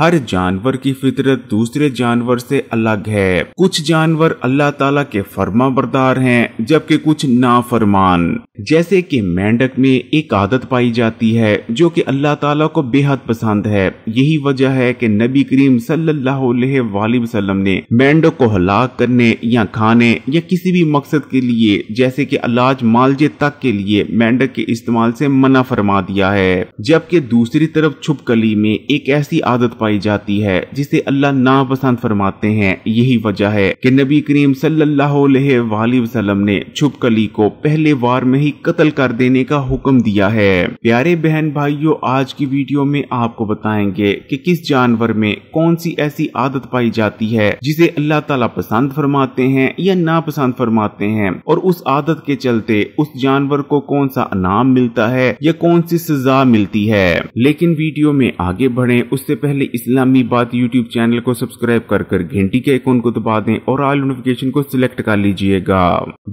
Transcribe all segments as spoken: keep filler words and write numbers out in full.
हर जानवर की फितरत दूसरे जानवर से अलग है। कुछ जानवर अल्लाह ताला के फरमा बरदार हैं, जबकि कुछ नाफरमान। जैसे कि मेंढक में एक आदत पाई जाती है जो कि अल्लाह ताला को बेहद पसंद है। यही वजह है कि नबी करीम सल्लल्लाहु अलैहि वसल्लम ने मेंढक को हलाक करने या खाने या किसी भी मकसद के लिए जैसे कि अलाज मालजे तक के लिए मेंढक के इस्तेमाल से मना फरमा दिया है। जबकि दूसरी तरफ छुपकली में एक ऐसी आदत पाई जाती है जिसे अल्लाह नापसंद फरमाते हैं। यही वजह है कि नबी करीम सल्लल्लाहु अलैहि वसल्लम ने छुपकली को पहले वार में ही कत्ल कर देने का हुक्म दिया है। प्यारे बहन भाइयों, आज की वीडियो में आपको बताएंगे कि किस जानवर में कौन सी ऐसी आदत पाई जाती है जिसे अल्लाह ताला पसंद फरमाते हैं या नापसंद फरमाते हैं, और उस आदत के चलते उस जानवर को कौन सा इनाम मिलता है या कौन सी सजा मिलती है। लेकिन वीडियो में आगे बढ़े उससे पहले इस्लामी बात यूट्यूब चैनल को सब्सक्राइब कर कर घंटी के आइकॉन को दबा दें और ऑल नोटिफिकेशन को सिलेक्ट कर लीजिएगा।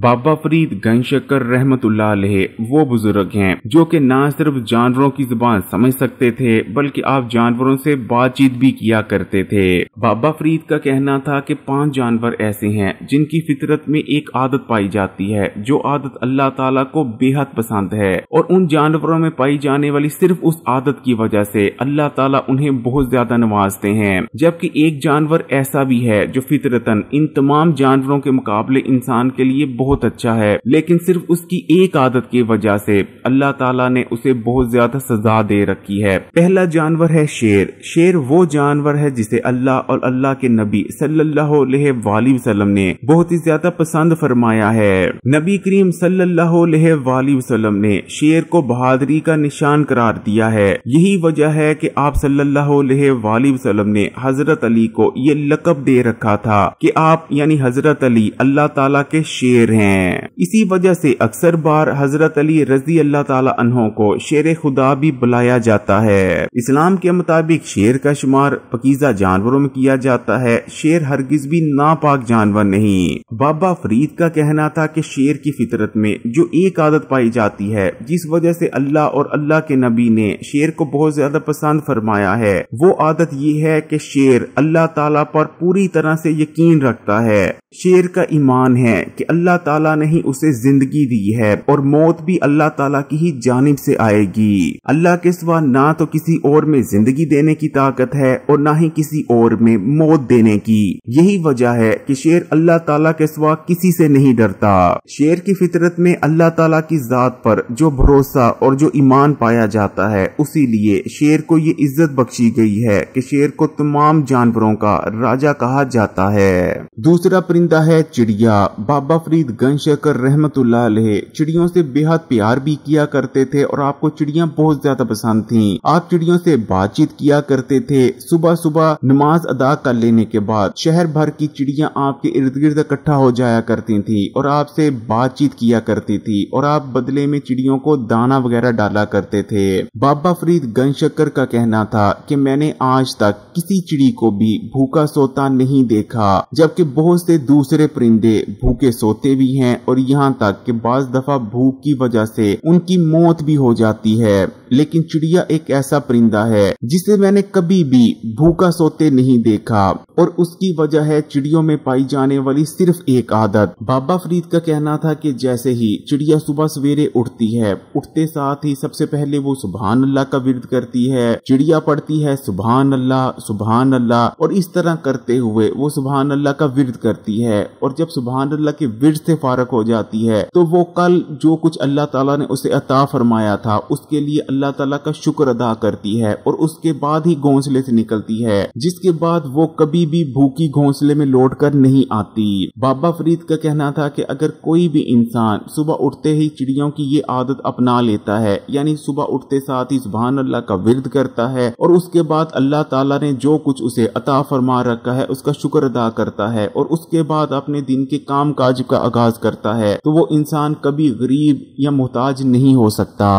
बाबा फरीद गंजशकर रहमतुल्लाह अलैहि वो बुजुर्ग हैं जो कि ना सिर्फ जानवरों की जुबान समझ सकते थे बल्कि आप जानवरों से बातचीत भी किया करते थे। बाबा फरीद का कहना था कि पांच जानवर ऐसे हैं जिनकी फितरत में एक आदत पाई जाती है जो आदत अल्लाह ताला को बेहद पसंद है, और उन जानवरों में पाई जाने वाली सिर्फ उस आदत की वजह से अल्लाह ताला उन्हें बहुत ज्यादा नवाजते हैं। जबकि एक जानवर ऐसा भी है जो फितरतन इन तमाम जानवरों के मुकाबले इंसान के लिए बहुत अच्छा है, लेकिन सिर्फ उसकी एक आदत की वजह से अल्लाह ताला ने उसे बहुत ज्यादा सजा दे रखी है। पहला जानवर है शेर। शेर वो जानवर है जिसे अल्लाह और अल्लाह के नबी सल्लल्लाहु अलैहि वसल्लम ने बहुत ही ज्यादा पसंद फरमाया है। नबी करीम सल्लल्लाहु अलैहि वसल्लम ने शेर को बहादुरी का निशान करार दिया है। यही वजह है कि आप सल्लल्लाहु अलैहि वाली वसल्लम ने हजरत अली को ये लकब दे रखा था कि आप यानी हजरत अली अल्लाह ताला के शेर हैं। इसी वजह से अक्सर बार हजरत अली रजी अल्लाह ताला अन्हों को शेर खुदा भी बुलाया जाता है। इस्लाम के मुताबिक शेर का शुमार पकीजा जानवरों में किया जाता है। शेर हरगिज भी नापाक जानवर नहीं। बाबा फरीद का कहना था कि शेर की फितरत में जो एक आदत पाई जाती है जिस वजह से अल्लाह और अल्लाह के नबी ने शेर को बहुत ज्यादा पसंद फरमाया है, वो आदत ये है कि शेर अल्लाह ताला पर पूरी तरह से यकीन रखता है। शेर का ईमान है कि अल्लाह ताला ने ही उसे जिंदगी दी है और मौत भी अल्लाह ताला की ही जानिब से आएगी। अल्लाह के सिवा ना तो किसी और में जिंदगी देने की ताकत है और ना ही किसी और में मौत देने की। यही वजह है कि शेर अल्लाह ताला के सिवा किसी से नहीं डरता। शेर की फितरत में अल्लाह ताला की जात पर जो भरोसा और जो ईमान पाया जाता है, उसी लिए शेर को ये इज्जत बख्शी गई है कि शेर को तमाम जानवरों का राजा कहा जाता है। दूसरा परिंदा है चिड़िया। बाबा फरीद गंजशकर रहमतुल्लाह अलैहि चिड़ियों से बेहद प्यार भी किया करते थे और आपको चिड़िया बहुत ज्यादा पसंद थीं। आप चिड़ियों से बातचीत किया करते थे। सुबह सुबह नमाज अदा कर लेने के बाद शहर भर की चिड़िया आपके इर्द गिर्द इकट्ठा हो जाया करती थी और आपसे बातचीत किया करती थी, और आप बदले में चिड़ियों को दाना वगैरह डाला करते थे। बाबा फरीद गंजशकर का कहना था कि मैंने आज तक किसी चिड़ी को भी भूखा सोता नहीं देखा, जबकि बहुत से दूसरे परिंदे भूखे सोते भी हैं और यहाँ तक कि बाज दफा भूख की वजह से उनकी मौत भी हो जाती है, लेकिन चिड़िया एक ऐसा परिंदा है जिसे मैंने कभी भी भूखा सोते नहीं देखा, और उसकी वजह है चिड़ियों में पाई जाने वाली सिर्फ एक आदत। बाबा फरीद का कहना था कि जैसे ही चिड़िया सुबह सवेरे उठती है, उठते साथ ही सबसे पहले वो सुबहान अल्लाह का विर्द करती है। चिड़िया पढ़ती है सुबहान अल्लाह सुबहान अल्लाह, और इस तरह करते हुए वो सुबहान अल्लाह का विर्द करती है, और जब सुबहान अल्लाह के विर्द से फारक हो जाती है तो वो कल जो कुछ अल्लाह ताला ने उसे अता फरमाया था उसके लिए अल्लाह ताला का शुक्र अदा करती है, और उसके बाद ही घोंसले से निकलती है, जिसके बाद वो कभी भी भूखी घोंसले में लौट कर नहीं आती। बाबा फरीद का कहना था कि अगर कोई भी इंसान सुबह उठते ही चिड़ियों की ये आदत अपना लेता है, यानी सुबह उठते साथ ही सुबहान अल्लाह का विर्द करता है और उसके बाद अल्लाह ताला ने जो कुछ उसे अता फरमा रखा है उसका शुक्र अदा करता है, और उसके बाद अपने दिन के काम काज का आगाज करता है, तो वो इंसान कभी गरीब या मोहताज नहीं हो सकता।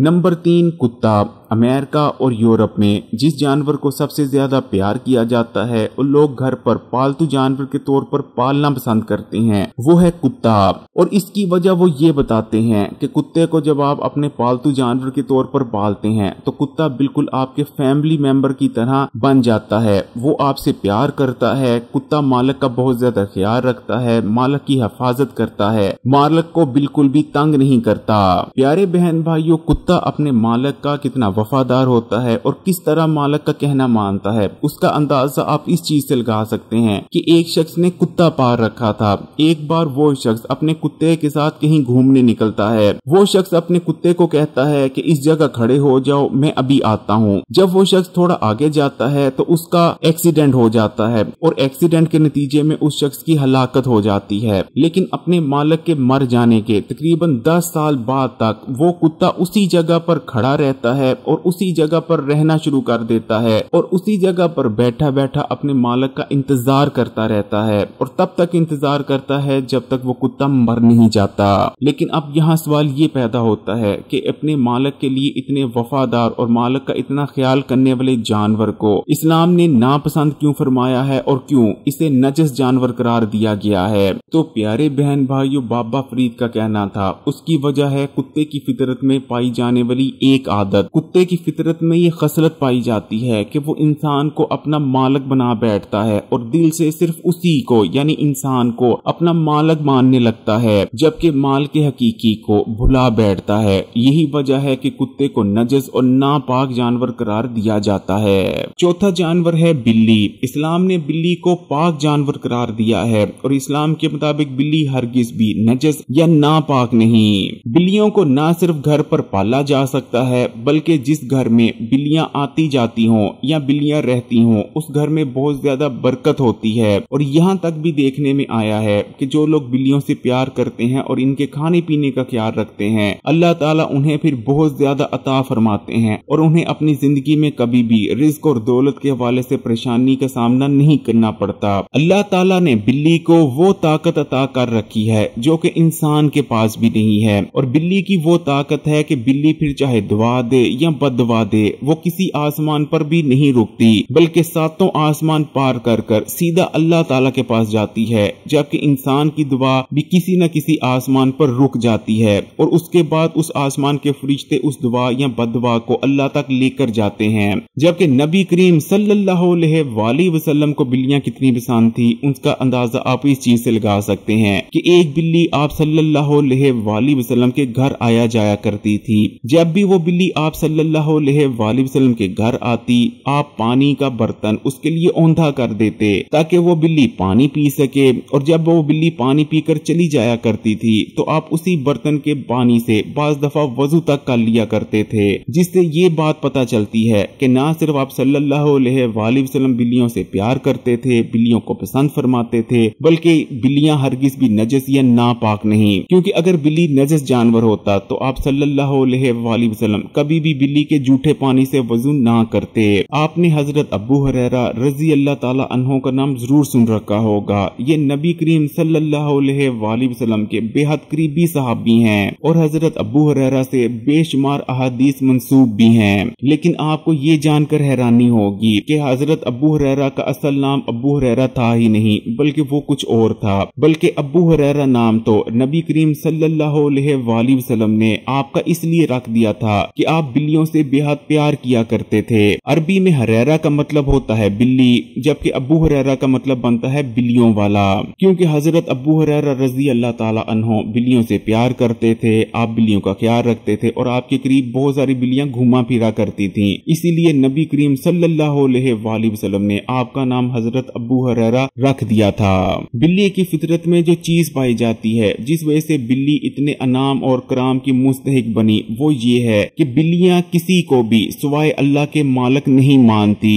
नंबर तीन, कुत्ता। अमेरिका और यूरोप में जिस जानवर को सबसे ज्यादा प्यार किया जाता है और लोग घर पर पालतू जानवर के तौर पर पालना पसंद करते हैं, वो है कुत्ता। और इसकी वजह वो ये बताते हैं कि कुत्ते को जब आप अपने पालतू जानवर के तौर पर पालते हैं तो कुत्ता बिल्कुल आपके फैमिली मेंबर की तरह बन जाता है। वो आपसे प्यार करता है। कुत्ता मालिक का बहुत ज्यादा ख्याल रखता है, मालिक की हिफाजत करता है, मालिक को बिल्कुल भी तंग नहीं करता। प्यारे बहन भाइयों, कुत्ता अपने मालिक का कितना वफादार होता है और किस तरह मालिक का कहना मानता है, उसका अंदाजा आप इस चीज से लगा सकते हैं कि एक शख्स ने कुत्ता पाल रखा था। एक बार वो शख्स अपने कुत्ते के साथ कहीं घूमने निकलता है। वो शख्स अपने कुत्ते को कहता है कि इस जगह खड़े हो जाओ, मैं अभी आता हूँ। जब वो शख्स थोड़ा आगे जाता है तो उसका एक्सीडेंट हो जाता है और एक्सीडेंट के नतीजे में उस शख्स की हलाकत हो जाती है। लेकिन अपने मालिक के मर जाने के तकरीबन दस साल बाद तक वो कुत्ता उसी जगह पर खड़ा रहता है और उसी जगह पर रहना शुरू कर देता है और उसी जगह पर बैठा बैठा अपने मालिक का इंतजार करता रहता है और तब तक इंतजार करता है जब तक वो कुत्ता मर नहीं जाता। लेकिन अब यहाँ सवाल ये पैदा होता है कि अपने मालिक के लिए इतने वफादार और मालिक का इतना ख्याल करने वाले जानवर को इस्लाम ने नापसंद क्यों फरमाया है और क्यों इसे नजस जानवर करार दिया गया है? तो प्यारे बहन भाइयों, बाबा फरीद का कहना था उसकी वजह है कुत्ते की फितरत में पाई जाने वाली एक आदत। कुत्ते की फितरत में ये खसलत पाई जाती है कि वो इंसान को अपना मालिक बना बैठता है और दिल से सिर्फ उसी को यानी इंसान को अपना मालिक मानने लगता है, जबकि माल के हकीकी को भुला बैठता है। यही वजह है कि कुत्ते को नजस और नापाक जानवर करार दिया जाता है। चौथा जानवर है बिल्ली। इस्लाम ने बिल्ली को पाक जानवर करार दिया है और इस्लाम के मुताबिक बिल्ली हरगिज भी नजस या नापाक नहीं। बिल्लियों को ना सिर्फ घर पर पाला जा सकता है बल्कि जिस घर में बिल्लियां आती जाती हों या बिल्लियां रहती हों उस घर में बहुत ज्यादा बरकत होती है। और यहाँ तक भी देखने में आया है कि जो लोग बिल्लियों से प्यार करते हैं और इनके खाने पीने का ख्याल रखते हैं, अल्लाह ताला उन्हें फिर बहुत ज्यादा अता फरमाते हैं और उन्हें अपनी जिंदगी में कभी भी रिज्क और दौलत के हवाले से परेशानी का सामना नहीं करना पड़ता। अल्लाह ताला ने बिल्ली को वो ताकत अता कर रखी है जो कि इंसान के पास भी नहीं है। और बिल्ली की वो ताकत है कि बिल्ली फिर चाहे दुआ दे या बददुआ दे, वो किसी आसमान पर भी नहीं रुकती बल्कि सातों आसमान पार कर कर सीधा अल्लाह ताला के पास जाती है, जबकि इंसान की दुआ भी किसी न किसी आसमान पर रुक जाती है और उसके बाद उस आसमान के फरिश्ते उस दुआ या बददुआ को अल्लाह तक लेकर जाते हैं। जबकि नबी करीम सल्लल्लाहु अलैहि वसल्लम को बिल्लियां कितनी पसंद थी उसका अंदाजा आप इस चीज से लगा सकते हैं कि एक बिल्ली आप सल्लल्लाहु अलैहि वसल्लम के घर आया जाया करती थी। जब भी वो बिल्ली आप सल्लल्लाहु अलैहि वसल्लम के घर आती, आप पानी का बर्तन उसके लिए औंधा कर देते ताकि वो बिल्ली पानी पी सके। और जब वो बिल्ली पानी पीकर चली जाया करती थी तो आप उसी बर्तन के पानी से बाज दफा वजू तक कर लिया करते थे, जिससे ये बात पता चलती है कि ना सिर्फ आप सल्लल्लाहु अलैहि वसल्लम बिल्लियों से प्यार करते थे, बिल्लियों को पसंद फरमाते थे, बल्कि बिल्लियां हरगिज भी नजस या नापाक नहीं। क्योंकि अगर बिल्ली नजस जानवर होता तो आप सल्लल्लाहु अलैहि वसल्लम कभी भी बिल्ली के जूठे पानी से वजू ना करते। आपने हजरत अबू हुरैरा रजी अल्लाह ताला अन्हों का नाम जरूर सुन रखा होगा। ये नबी करीम सल्लल्लाहु अलैहि वसल्लम के बेहद करीबी सहाबी हैं और हजरत अबू हुरैरा से बेशुमार अहादीस मंसूब भी हैं। लेकिन आपको ये जानकर हैरानी होगी कि हजरत अबू हुरैरा का असल नाम अबू हुरैरा था ही नहीं, बल्कि वो कुछ और था। बल्कि अबू हुरैरा नाम तो नबी करीम सल्लल्लाहु अलैहि वसल्लम ने आपका इसलिए रख दिया था कि आप बिल्लियों से बेहद प्यार किया करते थे। अरबी में हुरैरा का मतलब होता है बिल्ली, जबकि अबू हुरैरा का मतलब बनता है बिल्लियों वाला। क्योंकि हजरत अबू हुरैरा रजी अल्लाह ताला अन्हों बिल्लियों से प्यार करते थे, आप बिल्लियों का ख्याल रखते थे और आपके करीब बहुत सारी बिल्लियां घुमा फिरा करती थी। इसीलिए नबी करीम सल्लल्लाहु अलैहि वसल्लम ने आपका नाम हजरत अबू हुरैरा रख दिया था। बिल्ली की फितरत में जो चीज पाई जाती है जिस वजह से बिल्ली इतने अनाम और कराम की मुस्तहिक बनी, वो ये है कि बिल्लियां किसी को भी सिवाय अल्लाह के मालिक नहीं मानती।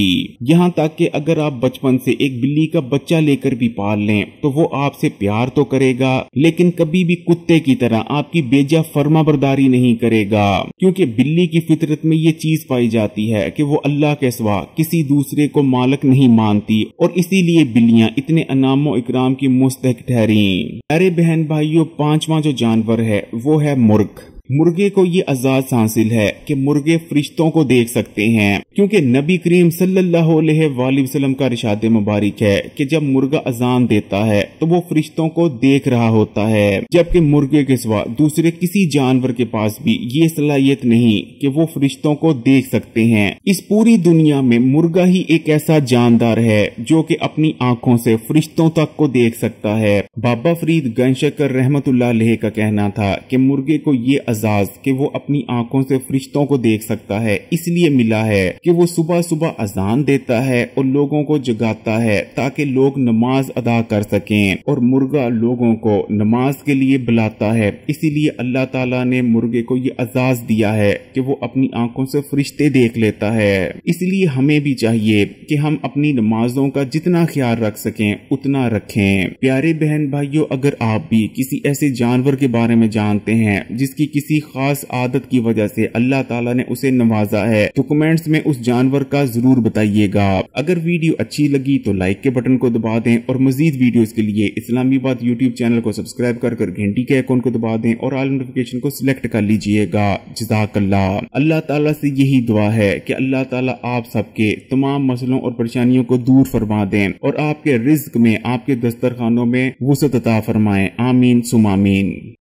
यहाँ तक कि अगर आप बचपन से एक बिल्ली का बच्चा लेकर भी पाल लें तो वो आपसे प्यार तो करेगा लेकिन कभी भी कुत्ते की तरह आपकी बेजा फर्मा बरदारी नहीं करेगा। क्योंकि बिल्ली की फितरत में ये चीज पाई जाती है कि वो अल्लाह के सिवा किसी दूसरे को मालिक नहीं मानती और इसीलिए बिल्लियां इतने अनामो इकराम की मुस्तहिक ठहरी। अरे बहन भाइयों, पांचवा जो जानवर है वो है मुर्ग। मुर्गे को ये आजाद हासिल है कि मुर्गे फरिश्तों को देख सकते हैं, क्योंकि नबी करीम सल्लल्लाहु अलैहि वसल्लम का इरशाद मुबारक है कि जब मुर्गा अजान देता है तो वो फरिश्तों को देख रहा होता है, जबकि मुर्गे के सिवा दूसरे किसी जानवर के पास भी ये सलाहियत नहीं कि वो फरिश्तों को देख सकते हैं। इस पूरी दुनिया में मुर्गा ही एक ऐसा जानदार है जो कि अपनी आंखों से फरिश्तों तक को देख सकता है। बाबा फरीद गनशकर रहमतुल्लाह अलैह का कहना था कि मुर्गे को ये अजाज कि वो अपनी आंखों से फरिश्तों को देख सकता है इसलिए मिला है कि वो सुबह सुबह अजान देता है और लोगों को जगाता है ताकि लोग नमाज अदा कर सकें, और मुर्गा लोगों को नमाज के लिए बुलाता है। इसीलिए अल्लाह ताला ने मुर्गे को ये अजाज दिया है कि वो अपनी आंखों से फरिश्ते देख लेता है। इसलिए हमें भी चाहिए कि हम अपनी नमाजों का जितना ख्याल रख सकें उतना रखें। प्यारे बहन भाइयों, अगर आप भी किसी ऐसे जानवर के बारे में जानते हैं जिसकी किसी खास आदत की वजह से अल्लाह ताला ने उसे नवाजा है, तो कमेंट्स में उस जानवर का जरूर बताइएगा। अगर वीडियो अच्छी लगी तो लाइक के बटन को दबा दें, और मजीद वीडियोस के लिए इस्लामी बात यूट्यूब चैनल को सब्सक्राइब कर कर घंटी के आइकॉन को दबा दें और ऑल नोटिफिकेशन को सिलेक्ट कर लीजिएगा। जज़ाकल्लाह। अल्लाह ताला से यही दुआ है कि अल्लाह ताला आप सबके तमाम मसलों और परेशानियों को दूर फरमा दें और आपके रिज्क में, आपके दस्तरखानों में वुसअत अता फरमाएं। आमीन सुम आमीन।